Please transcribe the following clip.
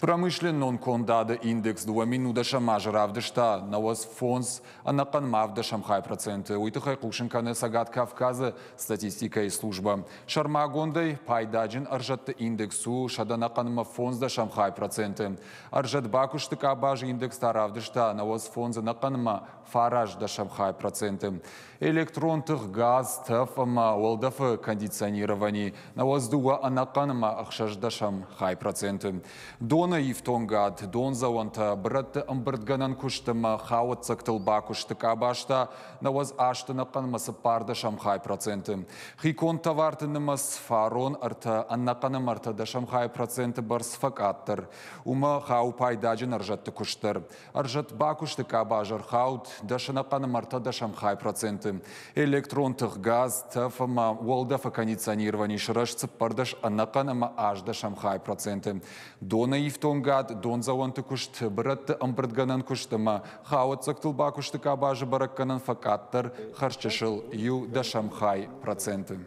Промышленнон кондада индекс 2000 равдышта науаз фонс анакан мавдышам хай проценты. Уйтыхай кушенканы Цæгат-Кавказы статистикæйы служба. Шармагондай пайдаджин аржатты индексу шаданаканыма фонсдашам хай проценты. Аржат бакуштык абаж индекс таравдышта науаз фонзы наканыма фараждашам хай проценты. Электронтых газ тэфама уолдафы кондиционировани науаз дуа анаканыма ахшаждашам хай проценты. Дона и в тонгад, донзаванта, брат амбрдганан куштама, хаот цакталба куштака башта, наваз аштанакан масапарда шамхай проценты. Хикон тавартанамас фарон арта, аннаканамарта да шамхай проценты барсфакаттар. Ума хау пайдаджин аржатта куштар. Аржат бакуштака бажар хаут, да шанаканамарта да шамхай проценты. Электронтых газ, тафама, уолдафа кондиционирование шрашца пардаш, аннаканама аж да шамхай проценты. Дона и в тонгад, дон завонты кушт, брат амбрадганан куштама, хаот цактылба куштыка бажы баракканан факаттар, харчашыл ю да шамхай проценты.